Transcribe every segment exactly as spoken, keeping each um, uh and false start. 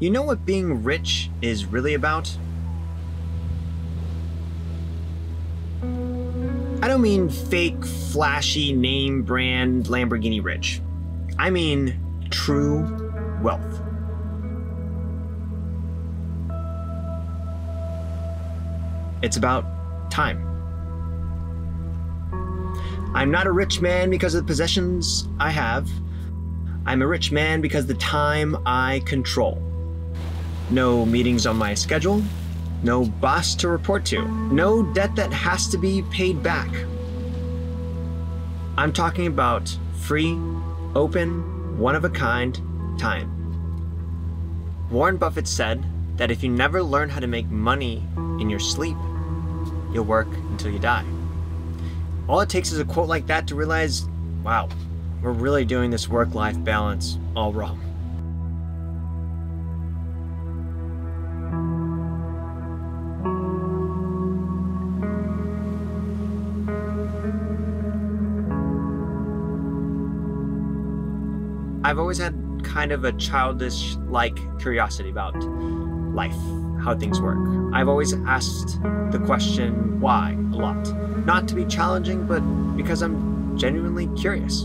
You know what being rich is really about? I don't mean fake, flashy, name brand Lamborghini rich. I mean true wealth. It's about time. I'm not a rich man because of the possessions I have. I'm a rich man because of the time I control. No meetings on my schedule, no boss to report to, no debt that has to be paid back. I'm talking about free, open, one-of-a-kind time. Warren Buffett said that if you never learn how to make money in your sleep, you'll work until you die. All it takes is a quote like that to realize, wow, we're really doing this work-life balance all wrong. I've always had kind of a childish-like curiosity about life, how things work. I've always asked the question why a lot. Not to be challenging, but because I'm genuinely curious.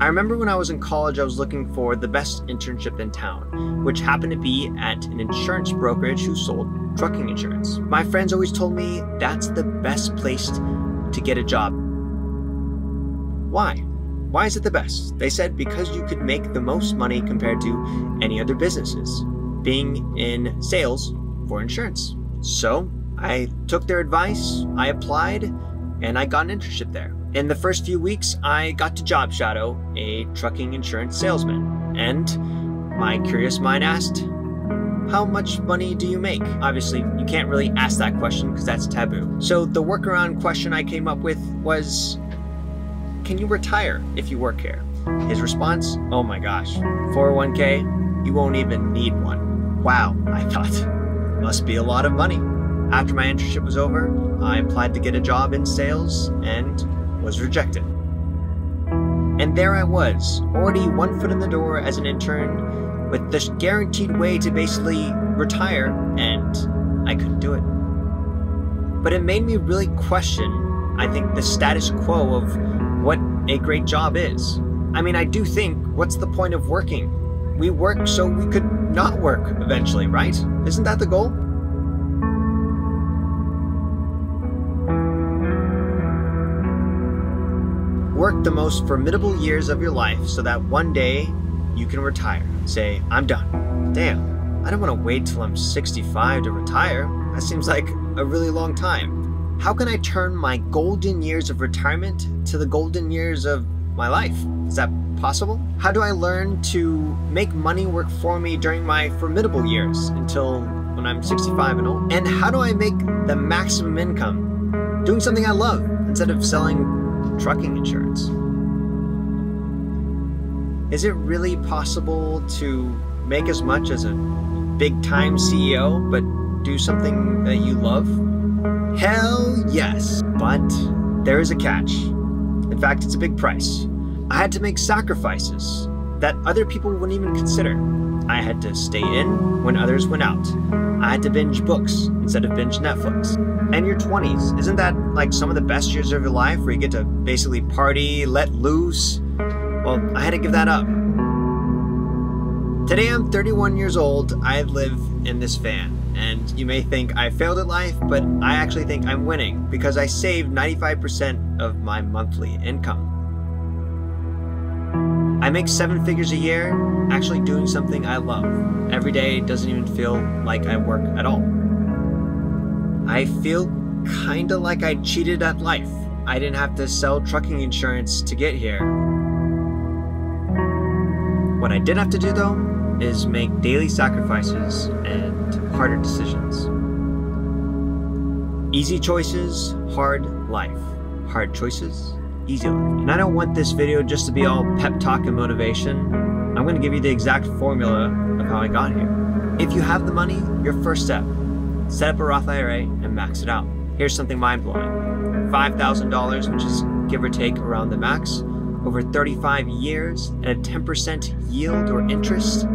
I remember when I was in college, I was looking for the best internship in town, which happened to be at an insurance brokerage who sold trucking insurance. My friends always told me that's the best place to get a job. Why? Why is it the best? They said because you could make the most money compared to any other businesses, being in sales for insurance. So I took their advice, I applied, and I got an internship there. In the first few weeks, I got to job shadow a trucking insurance salesman, and my curious mind asked, how much money do you make? Obviously, you can't really ask that question because that's taboo. So the workaround question I came up with was, can you retire if you work here? His response, oh my gosh, four oh one K, you won't even need one. Wow, I thought, must be a lot of money. After my internship was over, I applied to get a job in sales and was rejected. And there I was, already one foot in the door as an intern with this guaranteed way to basically retire, and I couldn't do it. But it made me really question, I think, the status quo of what a great job is. I mean, I do think, what's the point of working? We work so we could not work eventually, right? Isn't that the goal? Work the most formidable years of your life so that one day you can retire and say, I'm done. Damn, I don't want to wait till I'm sixty-five to retire. That seems like a really long time. How can I turn my golden years of retirement to the golden years of my life? Is that possible? How do I learn to make money work for me during my formidable years until when I'm sixty-five and old? And how do I make the maximum income doing something I love instead of selling trucking insurance? Is it really possible to make as much as a big-time C E O but do something that you love? Hell yes, but there is a catch. In fact, it's a big price. I had to make sacrifices that other people wouldn't even consider. I had to stay in when others went out. I had to binge books instead of binge Netflix. And your twenties, isn't that like some of the best years of your life where you get to basically party, let loose? Well, I had to give that up. Today I'm thirty-one years old, I live in this van. And you may think I failed at life, but I actually think I'm winning because I saved ninety-five percent of my monthly income. I make seven figures a year actually doing something I love. Every day doesn't even feel like I work at all. I feel kinda like I cheated at life. I didn't have to sell trucking insurance to get here. What I did have to do though is make daily sacrifices and harder decisions. Easy choices, hard life. Hard choices, easy life. And I don't want this video just to be all pep talk and motivation. I'm going to give you the exact formula of how I got here. If you have the money, your first step, set up a Roth I R A and max it out. Here's something mind-blowing. five thousand dollars, which is give or take around the max, over thirty-five years at a ten percent yield or interest,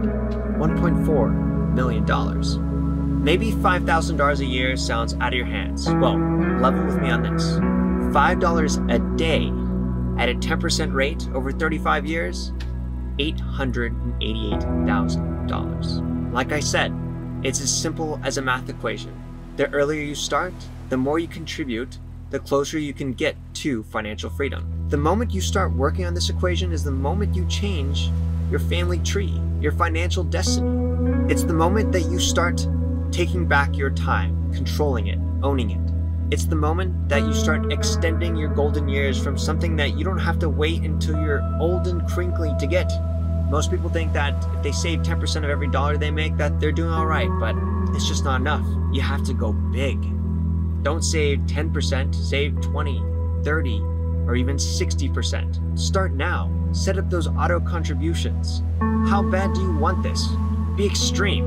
one point four million dollars. Maybe five thousand dollars a year sounds out of your hands. Well, level with me on this. five dollars a day at a ten percent rate over thirty-five years, eight hundred eighty-eight thousand dollars. Like I said, it's as simple as a math equation. The earlier you start, the more you contribute, the closer you can get to financial freedom. The moment you start working on this equation is the moment you change your family tree, your financial destiny. It's the moment that you start taking back your time, controlling it, owning it. It's the moment that you start extending your golden years from something that you don't have to wait until you're old and crinkly to get. Most people think that if they save ten percent of every dollar they make, that they're doing all right, but it's just not enough. You have to go big. Don't save ten percent, save twenty, thirty, or even sixty percent. Start now. Set up those auto contributions. How bad do you want this? Be extreme.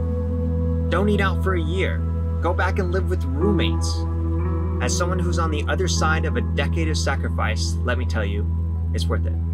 Don't eat out for a year. Go back and live with roommates. As someone who's on the other side of a decade of sacrifice, let me tell you, it's worth it.